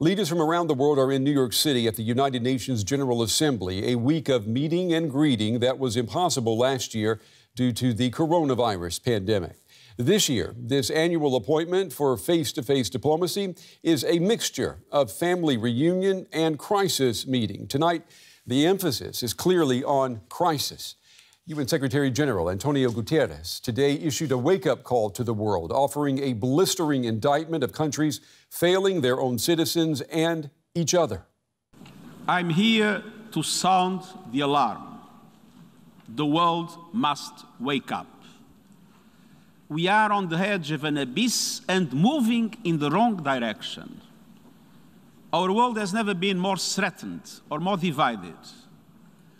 Leaders from around the world are in New York City at the United Nations General Assembly, a week of meeting and greeting that was impossible last year due to the coronavirus pandemic. This year, this annual appointment for face-to-face diplomacy is a mixture of family reunion and crisis meeting. Tonight, the emphasis is clearly on crisis. UN Secretary General Antonio Guterres today issued a wake-up call to the world, offering a blistering indictment of countries failing their own citizens and each other. I'm here to sound the alarm. The world must wake up. We are on the edge of an abyss and moving in the wrong direction. Our world has never been more threatened or more divided.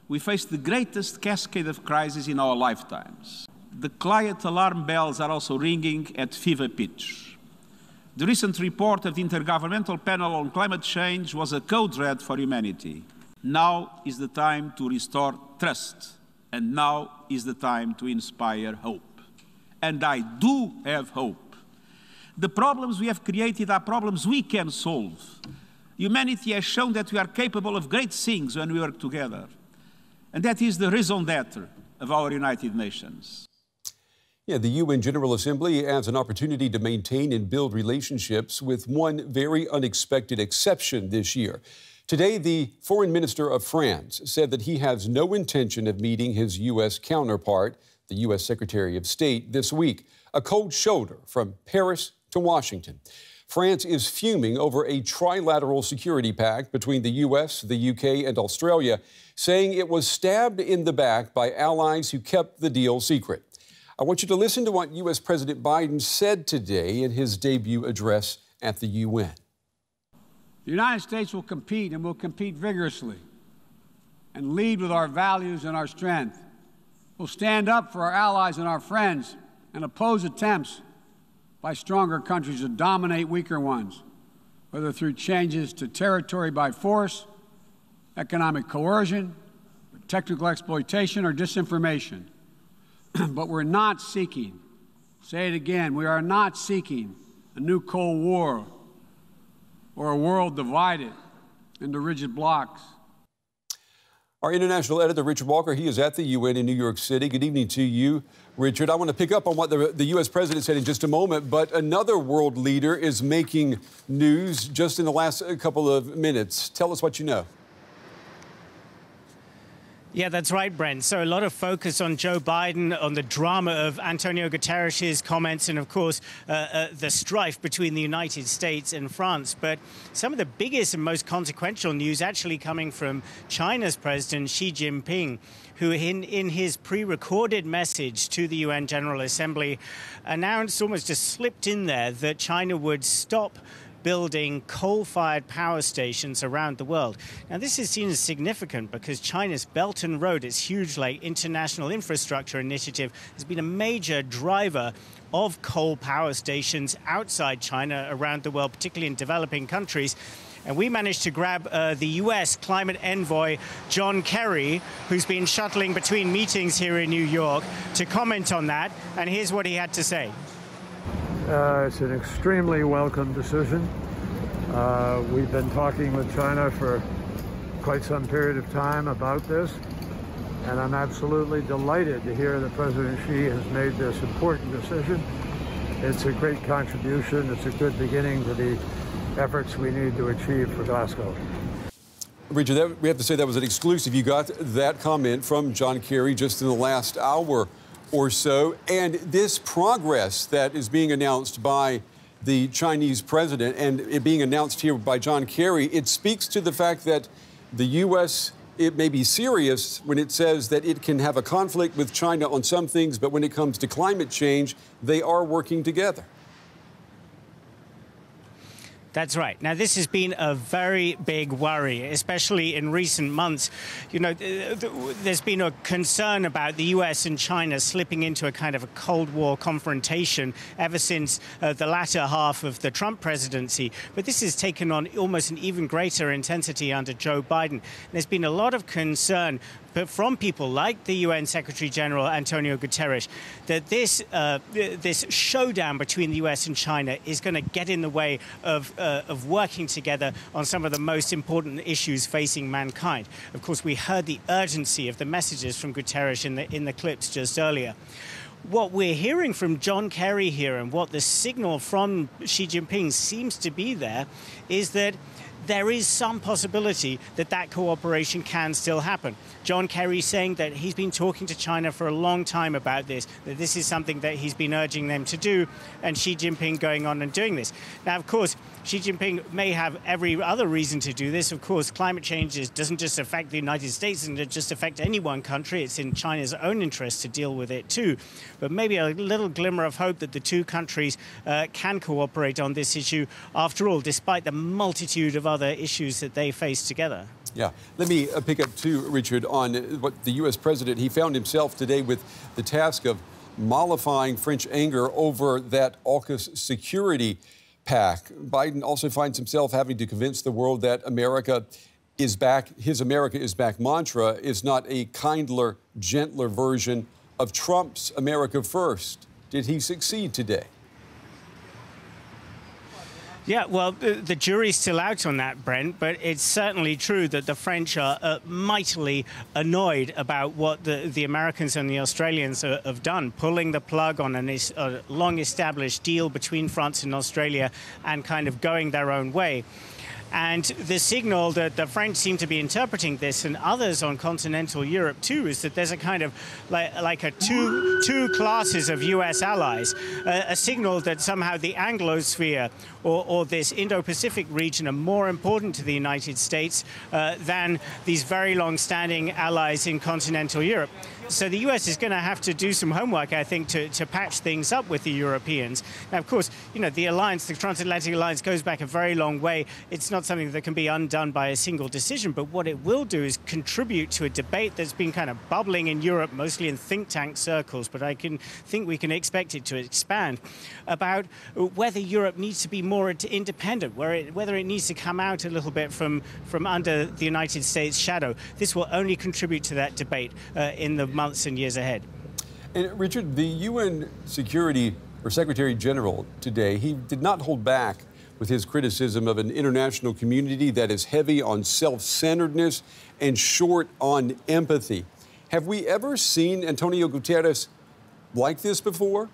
We face the greatest cascade of crises in our lifetimes. The climate alarm bells are also ringing at fever pitch. The recent report of the Intergovernmental Panel on Climate Change was a code red for humanity. Now is the time to restore trust, and now is the time to inspire hope. And I do have hope. The problems we have created are problems we can solve. Humanity has shown that we are capable of great things when we work together. And that is the raison d'etre of our United Nations. Yeah, the UN General Assembly adds an opportunity to maintain and build relationships with one very unexpected exception this year. Today, the foreign minister of France said that he has no intention of meeting his U.S. counterpart, the U.S. Secretary of State, this week. A cold shoulder from Paris to Washington. France is fuming over a trilateral security pact between the U.S., the U.K. and Australia, saying it was stabbed in the back by allies who kept the deal secret. I want you to listen to what U.S. President Biden said today in his debut address at the U.N. The United States will compete, and will compete vigorously, and lead with our values and our strength. We'll stand up for our allies and our friends and oppose attempts by stronger countries to dominate weaker ones, whether through changes to territory by force, economic coercion, technical exploitation, or disinformation. But we're not seeking, say it again, we are not seeking a new Cold War or a world divided into rigid blocks. Our international editor, Richard Walker, he is at the UN in New York City. Good evening to you, Richard. I want to pick up on what the U.S. president said in just a moment, but another world leader is making news just in the last couple of minutes. Tell us what you know. Yeah, that's right, Brent. So a lot of focus on Joe Biden, on the drama of Antonio Guterres' comments and, of course, the strife between the United States and France. But some of the biggest and most consequential news actually coming from China's president, Xi Jinping, who in his pre-recorded message to the UN General Assembly announced, almost just slipped in there, that China would stop building coal-fired power stations around the world. Now, this is seen as significant because China's Belt and Road, its huge international infrastructure initiative, has been a major driver of coal power stations outside China around the world, particularly in developing countries. And we managed to grab the U.S. climate envoy, John Kerry, who's been shuttling between meetings here in New York to comment on that. And here's what he had to say. It's an extremely welcome decision. We've been talking with China for quite some period of time about this, and I'm absolutely delighted to hear that President Xi has made this important decision. It's a great contribution. It's a good beginning to the efforts we need to achieve for Glasgow. Richard, we have to say that was an exclusive. You got that comment from John Kerry just in the last hour or so, and this progress that is being announced by the Chinese president and it being announced here by John Kerry, it speaks to the fact that the U.S., it may be serious when it says that it can have a conflict with China on some things, but when it comes to climate change, they are working together. That's right. Now, this has been a very big worry, especially in recent months. You know, there's been a concern about the U.S. and China slipping into a kind of a Cold War confrontation ever since the latter half of the Trump presidency. But this has taken on almost an even greater intensity under Joe Biden. There's been a lot of concern from people like the UN Secretary General Antonio Guterres that this showdown between the US and China is going to get in the way of working together on some of the most important issues facing mankind. Of course, we heard the urgency of the messages from Guterres in the clips just earlier. What we're hearing from John Kerry here and what the signal from Xi Jinping seems to be there is that there is some possibility that that cooperation can still happen. John Kerry saying that he's been talking to China for a long time about this, that this is something that he's been urging them to do, and Xi Jinping going on and doing this. Now, of course, Xi Jinping may have every other reason to do this. Of course, climate change doesn't just affect the United States and it just affect any one country. It's in China's own interest to deal with it too. But maybe a little glimmer of hope that the two countries can cooperate on this issue after all, despite the multitude of other issues that they face together. Yeah. Let me pick up too, Richard, on what the U.S. president, he found himself today with the task of mollifying French anger over that AUKUS security pact. Biden also finds himself having to convince the world that America is back, his America is back mantra is not a kindler, gentler version of Trump's America first. Did he succeed today? Yeah, well, the jury's still out on that, Brent, but it's certainly true that the French are mightily annoyed about what the Americans and the Australians have done, pulling the plug on a long-established deal between France and Australia and kind of going their own way. And the signal that the French seem to be interpreting this, and others on continental Europe too, is that there's a kind of like two classes of US allies, a signal that somehow the Anglosphere or this Indo-Pacific region are more important to the United States than these very long-standing allies in continental Europe. So the US is going to have to do some homework, I think, to patch things up with the Europeans. Now, of course, you know, the alliance, the transatlantic alliance, goes back a very long way. It's not something that can be undone by a single decision, but what it will do is contribute to a debate that's been kind of bubbling in Europe, mostly in think tank circles, but I think we can expect it to expand, about whether Europe needs to be more independent, whether it needs to come out a little bit from under the United States shadow. This will only contribute to that debate in the months and years ahead. And Richard, the UN Secretary General today, he did not hold back with his criticism of an international community that is heavy on self-centeredness and short on empathy. Have we ever seen Antonio Guterres like this before?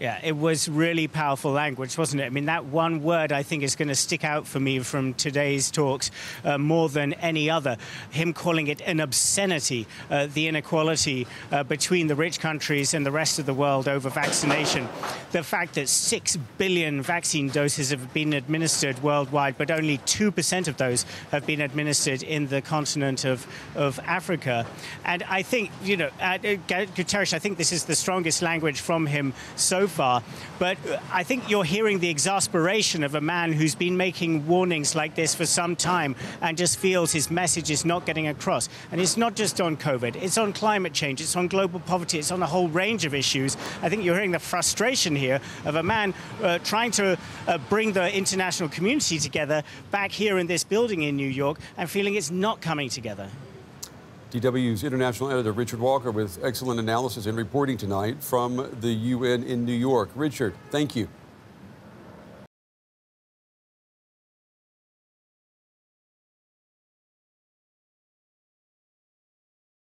Yeah, it was really powerful language, wasn't it? I mean, that one word I think is going to stick out for me from today's talks more than any other. Him calling it an obscenity, the inequality between the rich countries and the rest of the world over vaccination. The fact that 6 billion vaccine doses have been administered worldwide, but only 2% of those have been administered in the continent of Africa. And I think, you know, Guterres, I think this is the strongest language from him so far, but I think you're hearing the exasperation of a man who's been making warnings like this for some time and just feels his message is not getting across. And it's not just on COVID, it's on climate change, it's on global poverty, it's on a whole range of issues. I think you're hearing the frustration here of a man trying to bring the international community together back here in this building in New York and feeling it's not coming together. DW's international editor, Richard Walker, with excellent analysis and reporting tonight from the UN in New York. Richard, thank you.